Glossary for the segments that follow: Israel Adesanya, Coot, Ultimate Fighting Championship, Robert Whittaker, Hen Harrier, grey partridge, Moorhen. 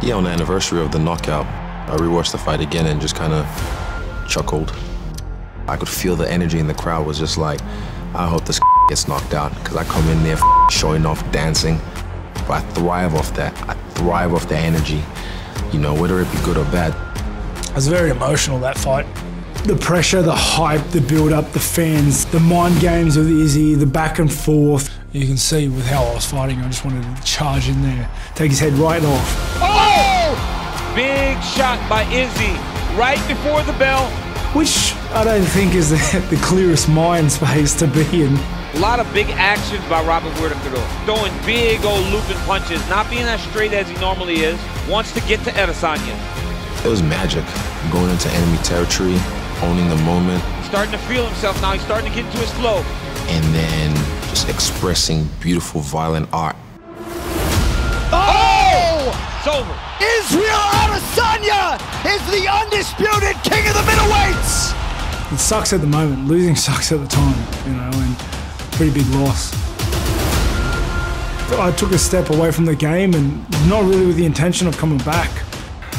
Yeah, on the anniversary of the knockout, I rewatched the fight again and just kind of chuckled. I could feel the energy in the crowd was just like, I hope this gets knocked out, because I come in there showing off, dancing. But I thrive off that. I thrive off the energy, you know, whether it be good or bad. I was very emotional that fight. The pressure, the hype, the build-up, the fans, the mind games with Izzy, the back and forth. You can see with how I was fighting, I just wanted to charge in there, take his head right off. Oh! Big shot by Izzy right before the bell. Which I don't think is the clearest mind space to be in. A lot of big actions by Robert Whittaker, throwing big old looping punches, not being as straight as he normally is, wants to get to Adesanya. It was magic, going into enemy territory, owning the moment. He's starting to feel himself now, he's starting to get into his flow. And then just expressing beautiful, violent art. Oh! It's over. Israel Adesanya is the undisputed king of the middleweights! It sucks at the moment, losing sucks at the time, you know, and pretty big loss. I took a step away from the game and not really with the intention of coming back.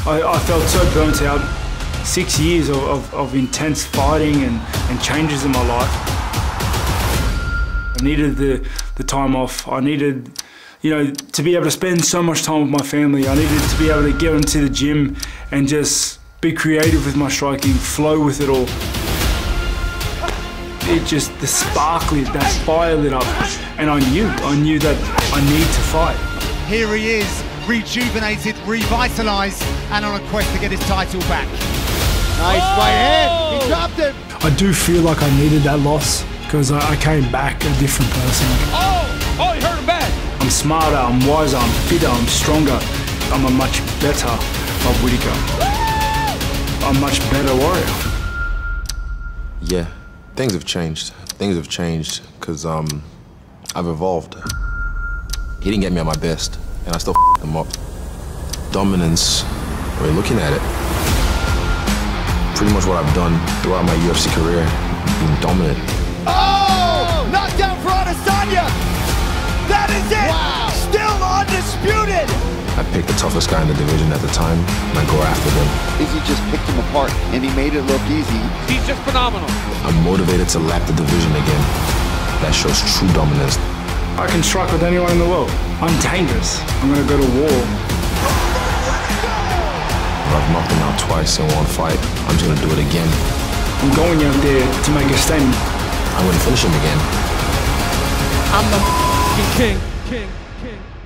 I felt so burnt out. 6 years of intense fighting and changes in my life. I needed the time off. I needed, you know, to be able to spend so much time with my family. I needed to be able to get into the gym and just be creative with my striking, flow with it all. It just, the spark lit, that fire lit up, and I knew that I need to fight. Here he is, rejuvenated, revitalised, and on a quest to get his title back. Nice right hand, he dropped it. I do feel like I needed that loss, because I came back a different person. Oh, you heard him back. I'm smarter, I'm wiser, I'm fitter, I'm stronger. I'm a much better Bob Whittaker. I'm a much better warrior. Yeah. Things have changed. Things have changed because I've evolved. He didn't get me at my best, and I still f***ed him up. Dominance, we're looking at it. Pretty much what I've done throughout my UFC career, being dominant. Oh! Knockdown for Adesanya! That is it! Wow. Still undisputed! I picked the toughest guy in the division at the time, and I go after them. Izzy just picked him apart, and he made it look easy. He's just phenomenal. I'm motivated to lap the division again. That shows true dominance. I can strike with anyone in the world. I'm dangerous. I'm gonna go to war. I've knocked him out twice in one fight. I'm just gonna do it again. I'm going out there to make a statement. I'm gonna finish him again. I'm the king.